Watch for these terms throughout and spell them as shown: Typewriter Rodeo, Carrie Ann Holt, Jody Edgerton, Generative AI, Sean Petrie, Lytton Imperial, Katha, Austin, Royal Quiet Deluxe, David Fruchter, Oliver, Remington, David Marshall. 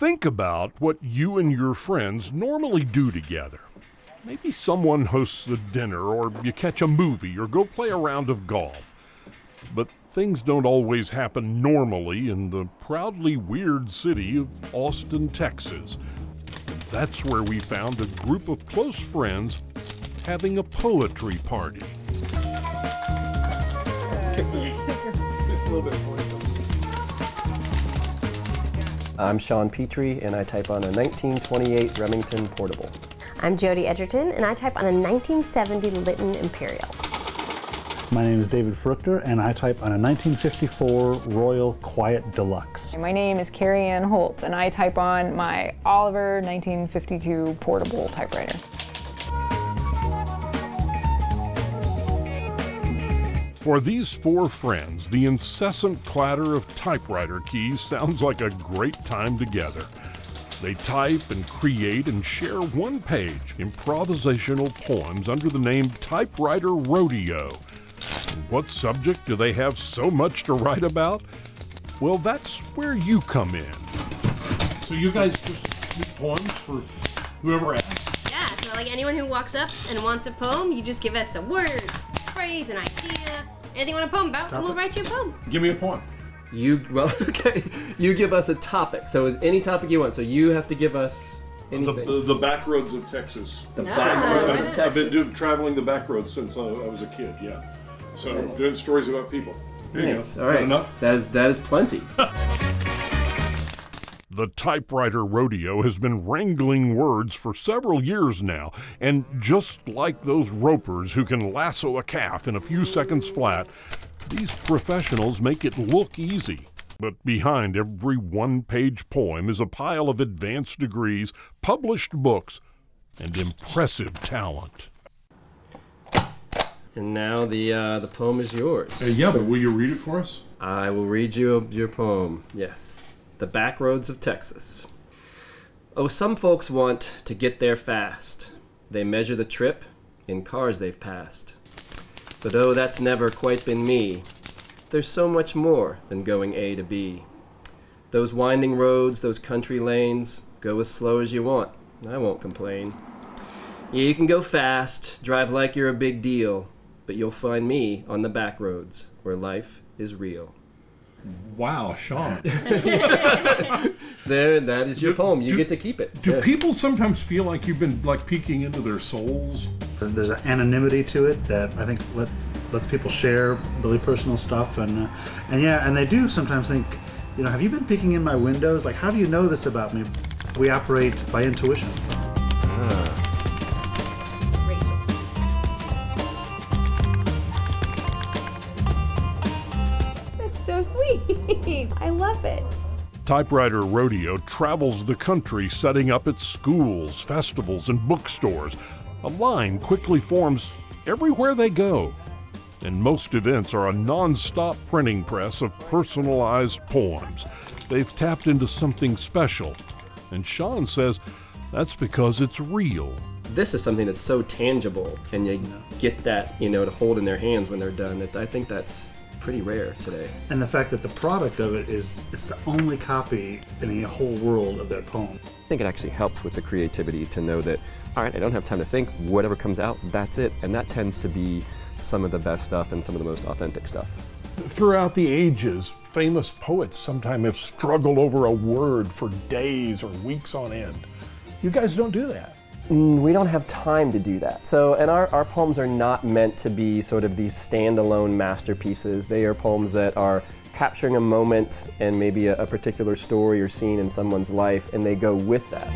Think about what you and your friends normally do together. Maybe someone hosts a dinner, or you catch a movie, or go play a round of golf. But things don't always happen normally in the proudly weird city of Austin, Texas. That's where we found a group of close friends having a poetry party. I'm Sean Petrie, and I type on a 1928 Remington portable. I'm Jody Edgerton, and I type on a 1970 Lytton Imperial. My name is David Fruchter, and I type on a 1954 Royal Quiet Deluxe. My name is Carrie Ann Holt, and I type on my Oliver 1952 portable typewriter. For these four friends, the incessant clatter of typewriter keys sounds like a great time together. They type and create and share one-page improvisational poems under the name Typewriter Rodeo. What subject do they have so much to write about? Well, that's where you come in. So you guys just do poems for whoever asks? Yeah, so like anyone who walks up and wants a poem, you just give us a word, phrase, an idea, anything you want a poem about, and we'll write you a poem. Give me a poem. You give us a topic, so any topic you want, so you have to give us anything. The back roads of Texas. The back roads of Texas. I've been traveling the back roads since I was a kid, yeah. So nice. Doing stories about people. Nice. All right. Is that enough? That is plenty. The Typewriter Rodeo has been wrangling words for several years now, and just like those ropers who can lasso a calf in a few seconds flat, these professionals make it look easy. But behind every one-page poem is a pile of advanced degrees, published books, and impressive talent. And now the poem is yours. Yeah, but will you read it for us? I will read you your poem, yes. The Back Roads of Texas. Oh, some folks want to get there fast. They measure the trip in cars they've passed. But oh, that's never quite been me. There's so much more than going A to B. Those winding roads, those country lanes, go as slow as you want. I won't complain. Yeah, you can go fast, drive like you're a big deal, but you'll find me on the back roads where life is real. Wow, Sean. There, that is your poem. You get to keep it. Do people sometimes feel like you've been like peeking into their souls? There's an anonymity to it that I think lets people share really personal stuff, and yeah, and they do sometimes think, you know, have you been peeking in my windows? Like, how do you know this about me? We operate by intuition. I love it. Typewriter Rodeo travels the country setting up at schools, festivals, and bookstores. A line quickly forms everywhere they go. And most events are a non-stop printing press of personalized poems. They've tapped into something special. And Sean says that's because it's real. This is something that's so tangible, and you get that, you know, to hold in their hands when they're done. I think that's pretty rare today. And the fact that the product of it is the only copy in the whole world of their poem. I think it actually helps with the creativity to know that, all right, I don't have time to think, whatever comes out, that's it. And that tends to be some of the best stuff and some of the most authentic stuff. Throughout the ages, famous poets sometimes have struggled over a word for days or weeks on end. You guys don't do that. We don't have time to do that. So, and our poems are not meant to be sort of these standalone masterpieces. They are poems that are capturing a moment and maybe a particular story or scene in someone's life, and they go with that.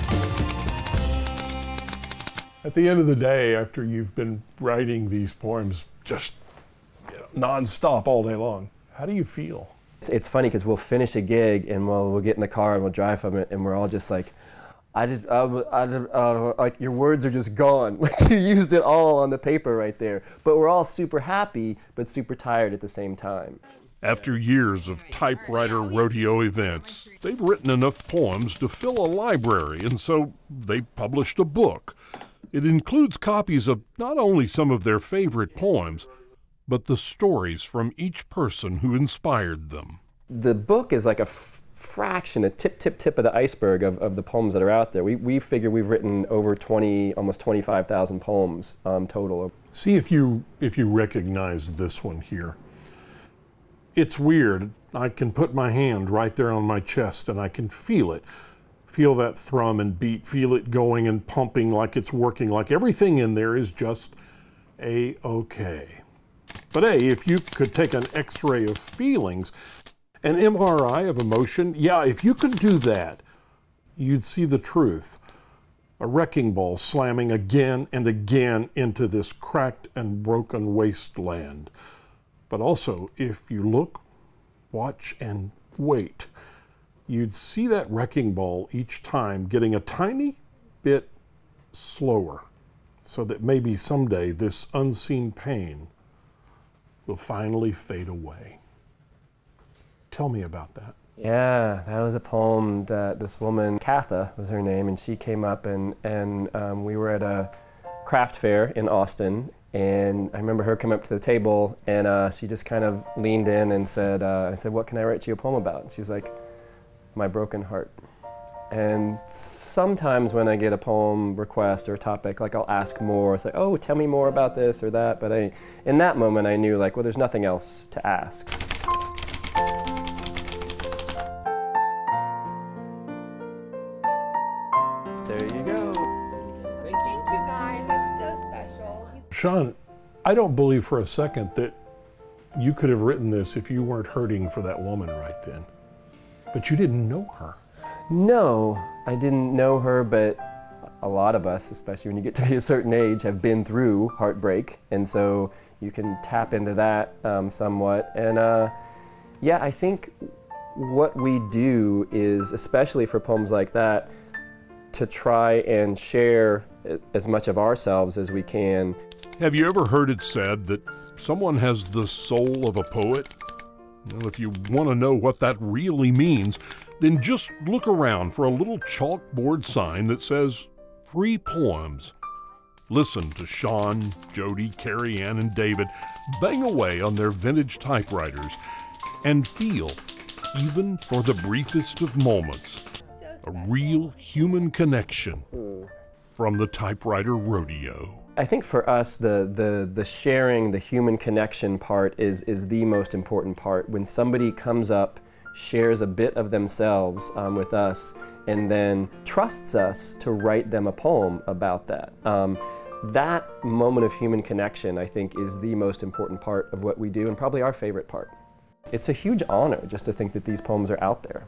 At the end of the day, after you've been writing these poems just nonstop all day long, how do you feel? It's funny because we'll finish a gig and we'll get in the car and we'll drive from it, and we're all just like, like your words are just gone. Like you used it all on the paper right there. But we're all super happy, but super tired at the same time. After years of Typewriter Rodeo events, they've written enough poems to fill a library, and so they published a book. It includes copies of not only some of their favorite poems, but the stories from each person who inspired them. The book is like a fraction, a tip of the iceberg of the poems that are out there. We figure we've written over 20, almost 25,000 poems total. See if you recognize this one here. It's weird. I can put my hand right there on my chest and I can feel it. Feel that thrum and beat, feel it going and pumping like it's working, like everything in there is just A-okay. But hey, if you could take an X-ray of feelings, an MRI of emotion, yeah, if you could do that, you'd see the truth. A wrecking ball slamming again and again into this cracked and broken wasteland. But also, if you look, watch, and wait, you'd see that wrecking ball each time getting a tiny bit slower, so that maybe someday this unseen pain will finally fade away. Tell me about that. Yeah, that was a poem that this woman, Katha was her name, and she came up and we were at a craft fair in Austin, and I remember her coming up to the table and she just kind of leaned in and said, I said, what can I write you a poem about? And she's like, my broken heart. And sometimes when I get a poem request or a topic, like I'll ask more, say, oh, tell me more about this or that. But in that moment I knew, like, well, there's nothing else to ask. There you go. Thank you guys, that's so special. Sean, I don't believe for a second that you could have written this if you weren't hurting for that woman right then. But you didn't know her. No, I didn't know her, but a lot of us, especially when you get to be a certain age, have been through heartbreak, and so you can tap into that somewhat. And yeah, I think what we do is, especially for poems like that, to try and share as much of ourselves as we can. Have you ever heard it said that someone has the soul of a poet? Well, if you want to know what that really means, then just look around for a little chalkboard sign that says, free poems. Listen to Sean, Jody, Carrie Ann, and David bang away on their vintage typewriters and feel, even for the briefest of moments, a real human connection from the Typewriter Rodeo. I think for us, the sharing, the human connection part is the most important part. When somebody comes up, shares a bit of themselves with us, and then trusts us to write them a poem about that. That moment of human connection, I think, is the most important part of what we do, and probably our favorite part. It's a huge honor just to think that these poems are out there.